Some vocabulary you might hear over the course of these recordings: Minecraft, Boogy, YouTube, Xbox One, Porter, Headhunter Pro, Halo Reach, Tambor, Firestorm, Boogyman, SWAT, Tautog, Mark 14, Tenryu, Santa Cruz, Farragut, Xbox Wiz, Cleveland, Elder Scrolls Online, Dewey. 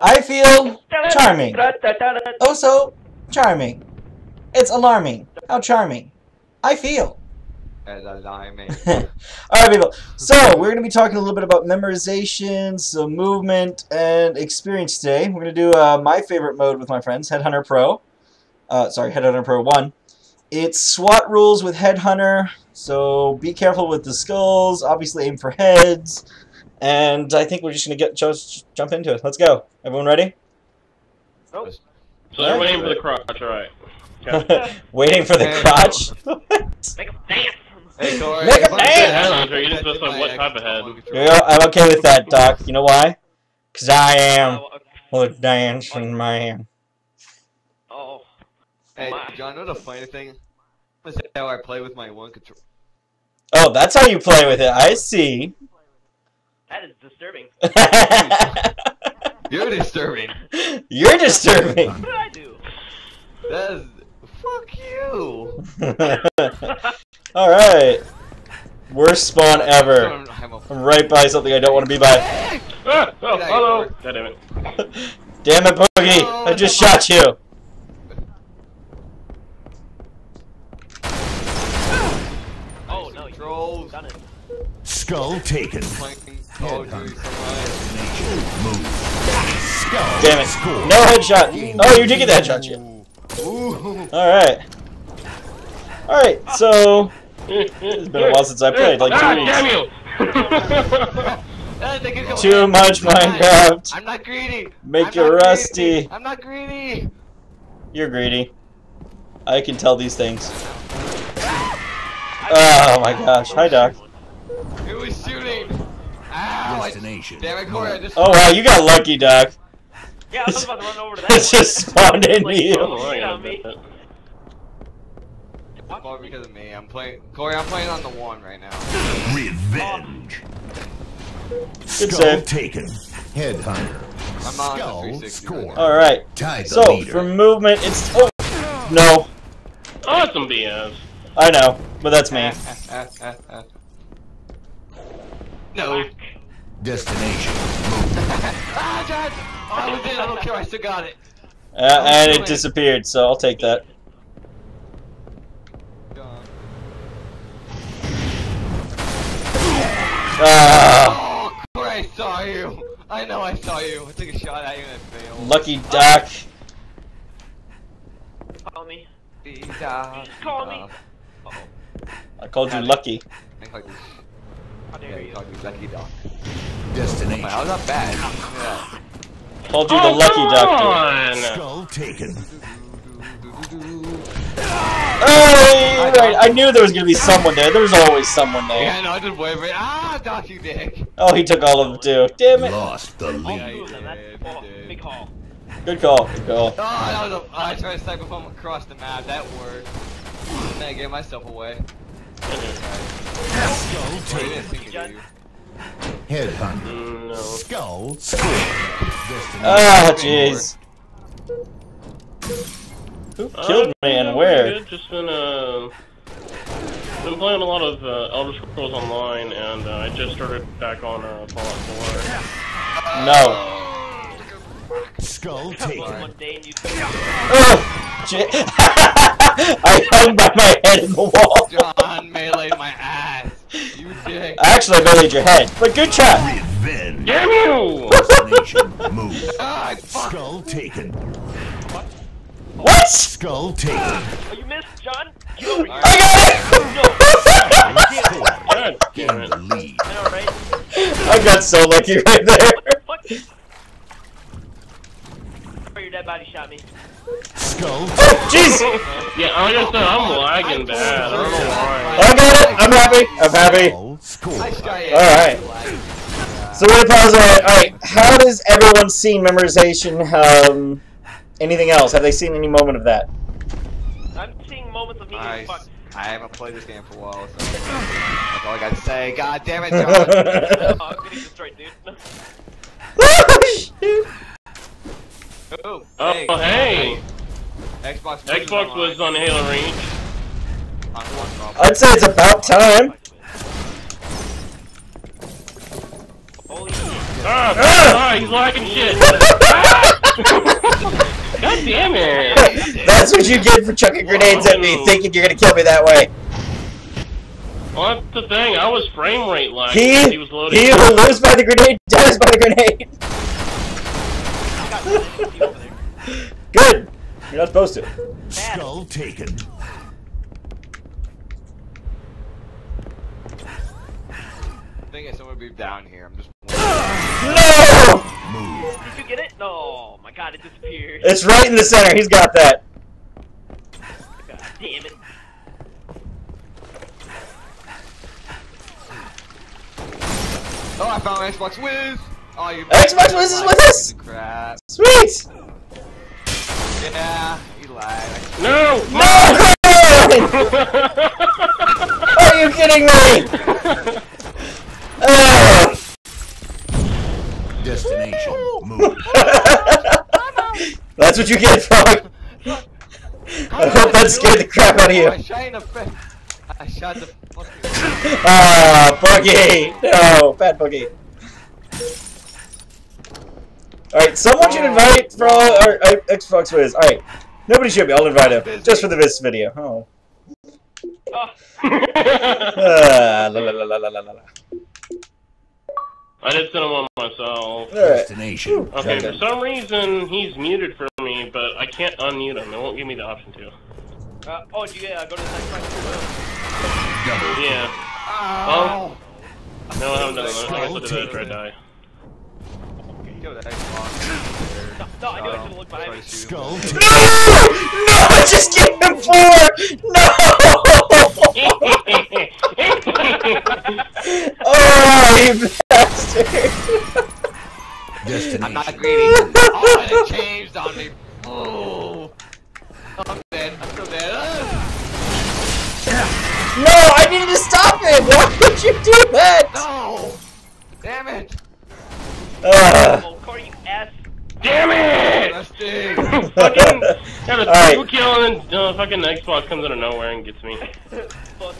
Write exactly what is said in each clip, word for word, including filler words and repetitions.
I feel charming. Oh, so charming. It's alarming. How charming. I feel. As alarming. Alright, people. So, we're going to be talking a little bit about memorization, some movement, and experience today. We're going to do uh, my favorite mode with my friends, Headhunter Pro. Uh, sorry, Headhunter Pro one. It's SWAT rules with Headhunter, so be careful with the skulls. Obviously, aim for heads. And I think we're just going to get just jump into it. Let's go. Everyone ready? Nope. So they're waiting for the crotch, alright. Waiting for the hey, crotch? Make him dance! Hey, Corey, Make him dance! You just listen to what type of head. Yeah, I'm okay with that, Doc. You know why? Because I am a dancing man. Oh. Hey, John, you know the funny thing? This is how I play with my one control. Oh, that's how you play with it. I see. That is disturbing. You're disturbing. You're disturbing. What did I do? That is... Fuck you! Alright. Worst spawn ever. I'm right by something I don't want to be by. Ah, oh, hello! God damn it. Damn it, Boogie! Oh, I just shot you! Oh, no, you done it. Skull taken. Oh, Skull. Damn it. No headshot. Oh, you did get that headshot, you. Alright. Alright, so... It's been a while since I played, like two weeks. Damn you! Too much Minecraft. I'm not greedy. Make you rusty. I'm not greedy. You're greedy. I can tell these things. Oh my gosh. Hi, Doc. It was shooting. Ow! Damn it, Corey. Oh wow, you got lucky, Doc. Yeah, I was about to run over to that. It just spawned into you. It's all because of me. I'm playing. Corey, I'm playing on the one right now. Revenge. Good save. Taken. Headhunter. I'm on Skull the three sixty. Score. All right. Tied so the for movement, it's oh no. Oh, some B S. I know, but that's me. No. Destination. Ah, God. I was in, I don't care, I still got it. Uh, and it disappeared, so I'll take that. Uh, oh, I saw you. I know I saw you. I took a shot at you and I failed. Lucky Doc. Call me. Just call me. Uh -oh. I called you lucky. How dare you? I called you lucky, Doc. Destination. I was not bad. Yeah. Called you oh, the lucky doctor. Skull taken. Oh, right. I knew there was gonna be someone there. There was always someone there. Yeah, no, I didn't wait for it. Ah, Doc, you dick. Oh, he took all of them too. Damn it. Lost the lead. Yeah, he did, he did. Good call. Good call. Oh, that was a, I tried to cycle from across the map. That worked. And then I gave myself away. Skull taken. Headhunter. No. Skull. Ah, oh, jeez. Who killed uh, me and where? Just been uh, been playing a lot of uh, Elder Scrolls Online, and uh, I just started back on uh, Fallout four. No. Skull taken. Oh, j I hung by my head in the wall. John meleeed my ass. You dick. Actually, I meleeed your head, but good try. Damn you! Move. Ah, Skull taken. What? What? Skull taken. Oh, you missed, John. You over here. I got it! No. Damn it. Lead. I know, right? I got so lucky right there. What the fuck? Your dead body shot me. Skull. Oh, jeez. Yeah, I just uh, I'm lagging bad. I don't know why. I got it. I'm happy. I'm happy. All right. So we're gonna pause on. Alright, how does everyone seen memorization, um, anything else? Have they seen any moment of that? I'm seeing moments of me getting fucked. I haven't played this game for a while, so that's all I gotta say. God damn it, John! Oh, I'm getting destroyed, dude. Oh, hey. Oh, hey! Xbox, Xbox Wiz on Halo Reach. I'd say it's about time. Ah, ah, he's lagging shit. God damn it! That's what you did for chucking grenades at me, thinking you're gonna kill me that way. Well, that's the thing. I was frame rate locked. He, he was loading. He who lives by the grenade dies by the grenade. Good. You're not supposed to. Skull taken. I think someone would be down here. I'm just. No! Move. Did you get it? No! My God, it disappeared. It's right in the center. He's got that. God damn it! Oh, I found my Xbox Wiz. Oh, you. Xbox Wiz is with us. Crap. Sweet. Yeah, you lied. No! No! Are you kidding me? Uh. Destination. Move. That's what you get, Frog. I hope that scared the crap out of you. I shot the fucking. Ah, Buggy! No, bad Buggy. Alright, someone should invite Frog or uh, Xbox Wiz. Alright, nobody should be. I'll invite him just for the this video. Oh. Ah, la la la la la la la. I did send him on myself. Destination. Okay, for some reason he's muted for me, but I can't unmute him. It won't give me the option to. Uh, oh, do you uh, go to the next one? Yeah. Oh. Well, no, I haven't done that. I guess I'll do that after I die. Go to the Xbox. No, no, I knew I should've looked behind me. Skull. No! No, I just gave him four! No! Oh, you... I'm not greedy. Oh, and it changed on me. Oh. Oh, I'm dead. I'm still dead. Ah. No, I needed to stop him. Why would you do that? No. Damn it. Uh. Oh, Corey, you ass. Damn it. Fucking. Got a right. two kill and then uh, fucking Xbox comes out of nowhere and gets me. Oh,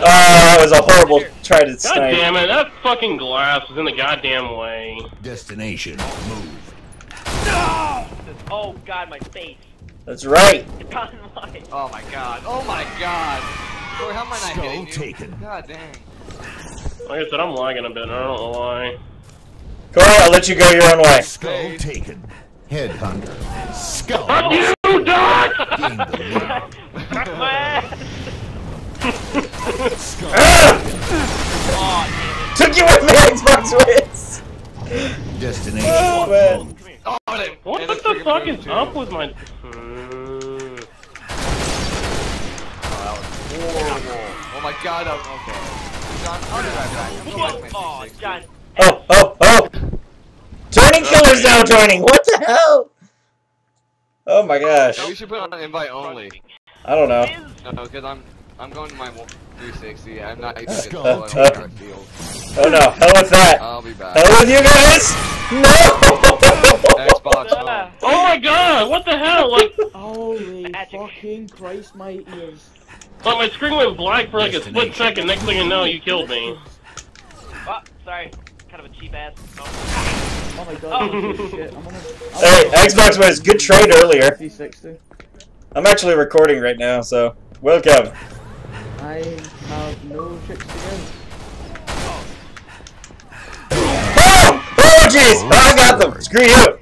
that was a horrible try to snipe. God damn it, that fucking glass is in the goddamn way. Destination, move. No! Oh god, my face. That's right. It's on mine. Oh my god, oh my god. Boy, how am I not hitting you? Taken. God dang. Like I said, I'm lagging a bit, I don't know why. Corey, I'll let you go your own way. Skull taken. Headhunter. Skull. Fuck you, dog! Fuck my ass! Ah! Oh, took you with me, Xbox Wiz! Destination. Oh, man. Oh, they, what the, the fuck is too. up with my... Mm. Oh, that was horrible. Oh my god, that was... Okay. John, how did I die? Oh, god. Oh, oh, oh! Turning killers now, turning! What the hell? Oh my gosh. Yeah, we should put on invite only. I don't know. No, because I'm... I'm going to my three sixty. I'm not even going to our field. Oh no, hell with that. I'll be back. Hell with you guys! No! Xbox One. Oh my god, what the hell? Like, holy magic. Fucking Christ, my ears. Well, my screen went black for like a split second. Next thing you know, you killed me. Oh, sorry. Kind of a cheap ass. Oh, oh my god. Oh. Shit. I'm gonna... Hey, Xbox was good trade earlier. three sixty. I'm actually recording right now, so welcome. I have no tricks to go. Oh! Oh jeez! Oh, I got them! Screw you!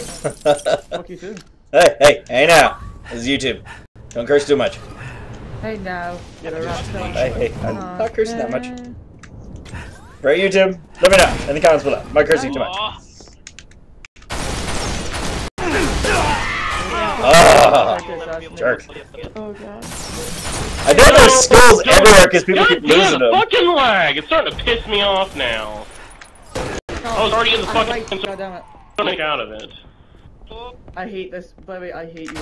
Fuck you too. Hey, hey, hey now! This is YouTube. Don't curse too much. Hey now. Get a rock star. Hey, hey, I'm not cursing that much. Right, YouTube? Let me know in the comments below. Am I cursing too much? Oh, jerk. Oh god. I know there's skulls everywhere because people keep losing them. Fucking lag! It's starting to piss me off now. I was already in the fucking. Goddammit! Get out of it. I hate this. By the way, I hate you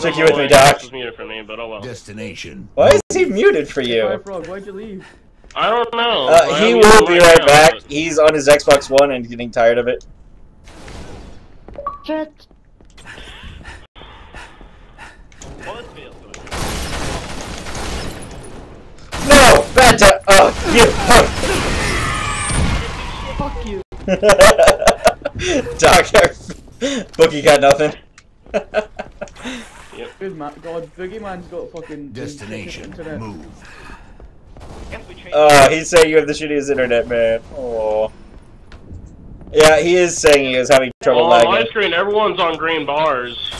all. Took you with me, Doc. Was muted for me, but oh well. Destination. Why is he muted for you? Why'd you leave? I don't know. He will be right back. He's on his Xbox One and getting tired of it. Shit. No! Bad time! Oh, you! Fuck you! Doctor, Boogie got nothing. Yep. Good man, God, Boogeyman's got fucking destination move. Uh, he's saying you have the shittiest internet, man. Oh. Yeah, he is saying he is having trouble oh, lagging. On my screen, everyone's on green bars.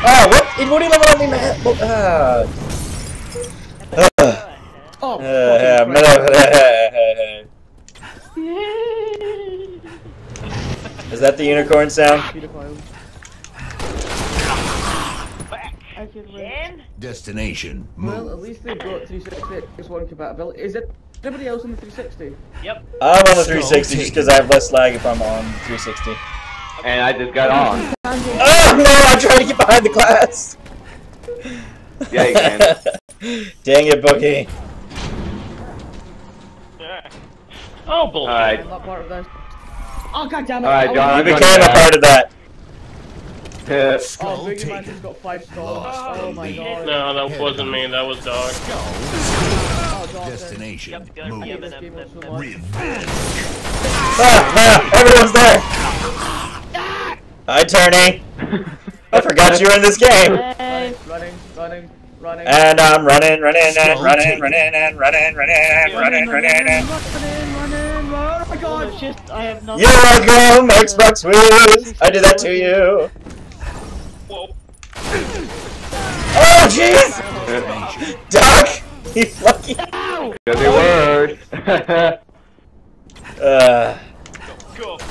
Ah, oh, what? In what level on the map? Ah. Uh. Oh. Uh, is that the unicorn sound? Destination. Move. Well, at least they've got three sixty X one compatibility. Is it anybody else on the three sixty? Yep. I'm on the three sixty just because I have less lag if I'm on three sixty. And I just got on. Oh no! I'm trying to get behind the class. Yeah, you can. Dang it, Boogie. Oh bullshit! Right. I'm not part of this. Oh god damn it! Alright, John, you became a part of that. Yeah. Oh, Boogeyman just got five stars. Oh, oh my god. No, that wasn't me. That was Dog. Oh, dog destination. Yep, yep, move. Yep, yep, yep, so ah, ah, everyone's there. Ah. Hi, Turney. I forgot you were in this game. Hey. Running, running, running. And I'm running, running, and running, running, and running, running, and running, running, and running. Oh my god! It's just I have nothing. You're welcome, Xbox Wiz. I did that to you. Whoa. Oh jeez! Duck! He's lucky! Ow! Good word! uh. Go, go, go.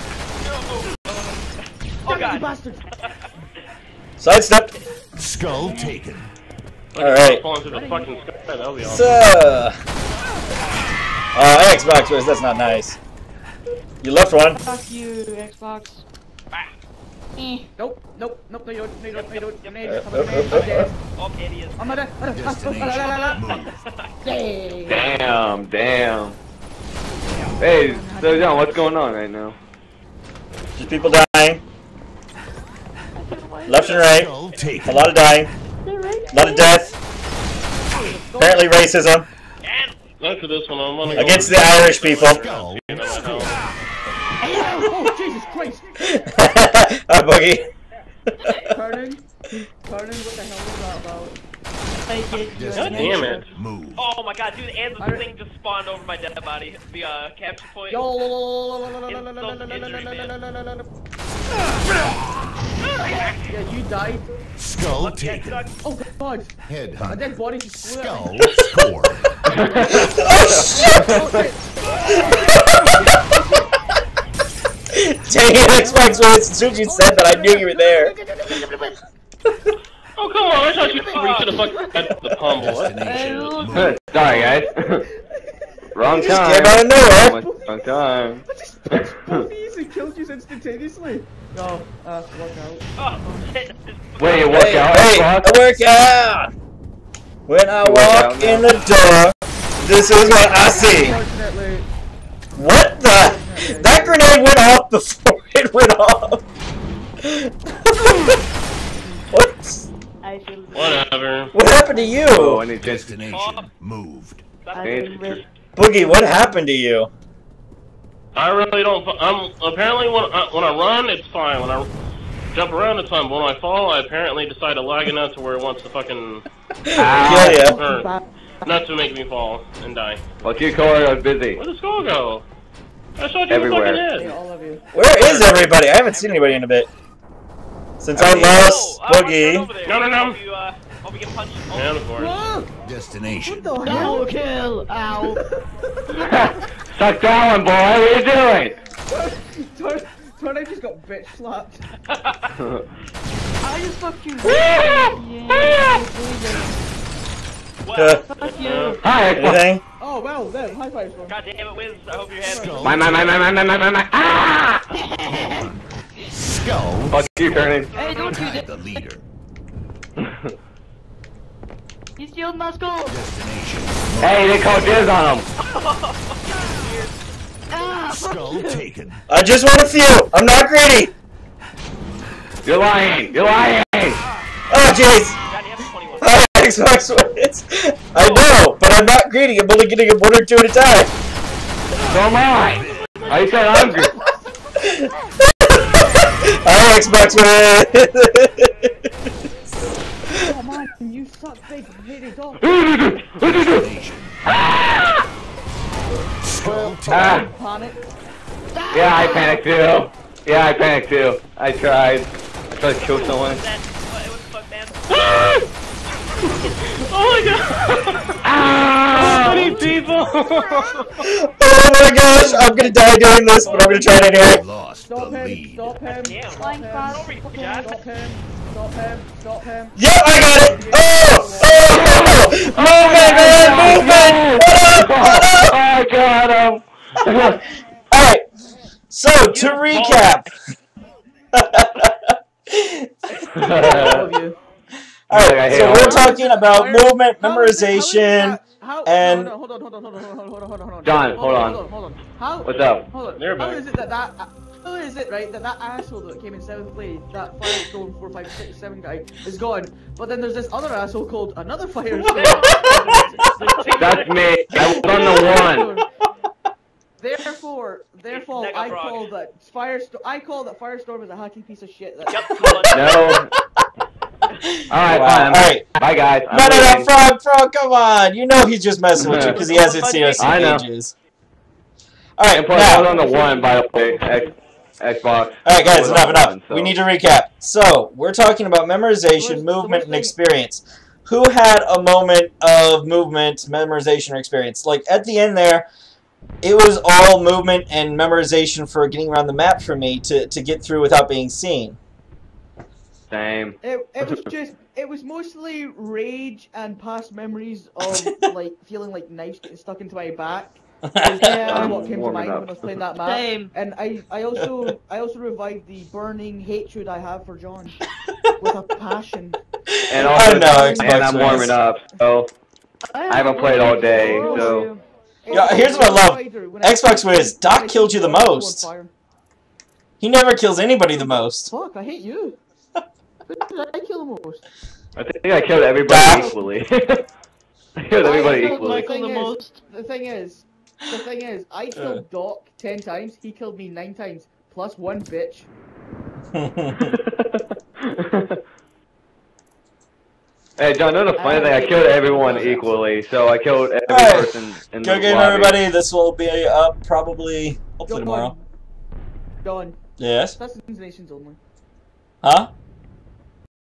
Oh god! Bastard! Sidestepped! Skull taken. Alright. So... Uh, Xbox Wiz, that's not nice. You left one. Fuck you, Xbox. Bye. Nope, nope, nope, no, you don't, no, you don't, no, you don't, no, you don't, no, you don't, I'm dead. I'm dead. Destination. Damn, damn. Hey, so John, what's going on right now? Just people dying. Left and right. A lot of dying. A lot of death. Apparently racism. Look at this one, I'm gonna go against the Irish people. Oh, Jesus Christ! Hi, Boogie! Turning? Turning? What the hell was that about? God damn it! Move. Oh my god, dude, and the thing just spawned over my dead body. The uh, capture point. Yeah, you died. Skull taken. Oh god! Headhunter. My dead body just flew out. Skull score. Oh shit! Dang it, Xbox One, as soon as you said that, I knew you were there. Oh, come on, I thought you should have fucking had the pummel. Sorry, guys. Wrong time. You just came out of nowhere. Wrong time. I just punched both these and killed you instantaneously. No, uh, workout. Oh, shit. Wait, you work hey, out? Hey, I work out! When I walk in the door, this is what I see. What the? That grenade went off before it went off. What? I feel whatever. What happened to you? Oh, any destination oh. moved. Boogie, what happened to you? I really don't. I'm apparently when I, when I run, it's fine. When I jump around, it's fine. But when I fall, I apparently decide to lag enough to where it wants to fucking ah, kill you, or not to make me fall and die. Well, you, Corey, I was busy. Where does Skull go? I saw you everywhere. Hey, all of you. Where is everybody? I haven't seen anybody in a bit. Since I, I mean, lost no, Boogie. No, no, no. You, uh, hope you get punched. Down destination. What the hell? No kill. Ow. Suck down, boy. What are you doing? Tornado just got bitch slapped. I just fucked you. Well, fuck you. Hi, anything? Oh wow, there, high five. God damn it, Wiz, I hope you had it. My, my, my, my, my, my, my, my, my, ah! Skull. Fuck you, Kearney. Hey, don't you do the leader. He stealed my skull. Destination. Hey, they called Diz on him. Ah, skull taken. I just want a few. I'm not greedy. You're lying. You're lying. Oh, jeez. Xbox Wiz. I know, but I'm not greedy. I'm only getting them one or two at a time. So am I. Are you so hungry? Oh, Xbox One! Come on, you suck big bitty dog! Ah! Panic. Yeah, I panicked too. Yeah, I panicked too. I tried. I tried to kill someone. It was fucked, man. Oh my god! Ah! So many people! Oh my gosh! I'm gonna die doing this, but I'm gonna try it anyway. Lost stop the him! Lead. Stop him! Damn. Stop him! Stop him! Stop him! Stop him! Yep, I got it! Oh! Oh! Move it, man! Move it! Oh, I got him! Alright, so to recap. Alright, so we're talking about movement, memorization, and. Hold on, hold on, hold on, hold on, hold on, hold on. John, hold on. Hold on. How? What's up? Hold on. How is it that that. How is it, right, that that asshole that came in seventh place, that Firestone four five six seven guy, is gone, but then there's this other asshole called another Firestone. That's me. I was on the one. Therefore, therefore, I call that Firestorm. I call that Firestorm is a hacking piece of shit. That no. All right, wow. fine. All right, bye guys. No, I'm no, waiting. no, Frog, Frog, come on. You know he's just messing with you because he hasn't seen us in ages. All right, and now, I was on the one, by the way. X, Xbox. All right, guys, enough, enough. One, so. We need to recap. So we're talking about memorization, movement, and experience. Who had a moment of movement, memorization, or experience? Like at the end there. It was all movement and memorization for getting around the map for me to, to get through without being seen. Same. It, it was just, it was mostly rage and past memories of, like, feeling like knives getting stuck into my back. Yeah, what came to mind up. when I was playing that map. Same. And I, I also, I also revived the burning hatred I have for John with a passion. And also, I know, and I'm warming up, so I haven't played all day, so... Yeah, here's what I love. Xbox Wiz, Doc killed you the most. He never kills anybody the most. Fuck, I hate you. Who did I kill the most? I think I killed everybody equally. I killed everybody equally. The thing is, the thing is, I killed Doc ten times, he killed me nine times, plus one bitch. Hey, John, no, the funny thing, I killed everyone equally, so I killed every right. person in Go the lobby. Good game, everybody. This will be up probably, hopefully Go tomorrow. Go on. Yes? Assassin's Nations only. Huh?